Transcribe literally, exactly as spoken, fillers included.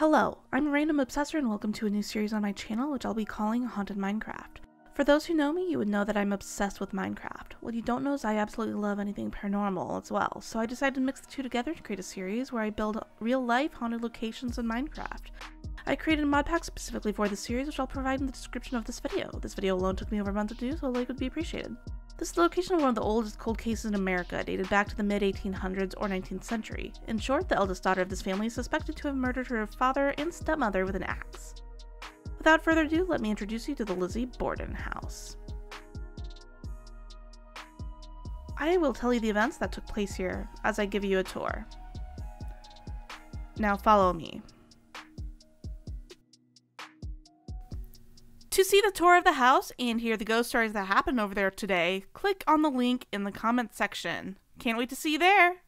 Hello, I'm Random Obsessor and welcome to a new series on my channel which I'll be calling Haunted Minecraft. For those who know me, you would know that I'm obsessed with Minecraft. What you don't know is I absolutely love anything paranormal as well, so I decided to mix the two together to create a series where I build real-life haunted locations in Minecraft. I created a mod pack specifically for this series which I'll provide in the description of this video. This video alone took me over a month to do, so a like would be appreciated. This is the location of one of the oldest cold cases in America, dated back to the mid eighteen hundreds or nineteenth century. In short, the eldest daughter of this family is suspected to have murdered her father and stepmother with an axe. Without further ado, let me introduce you to the Lizzie Borden House. I will tell you the events that took place here as I give you a tour. Now follow me. To see the tour of the house and hear the ghost stories that happened over there today, click on the link in the comments section. Can't wait to see you there!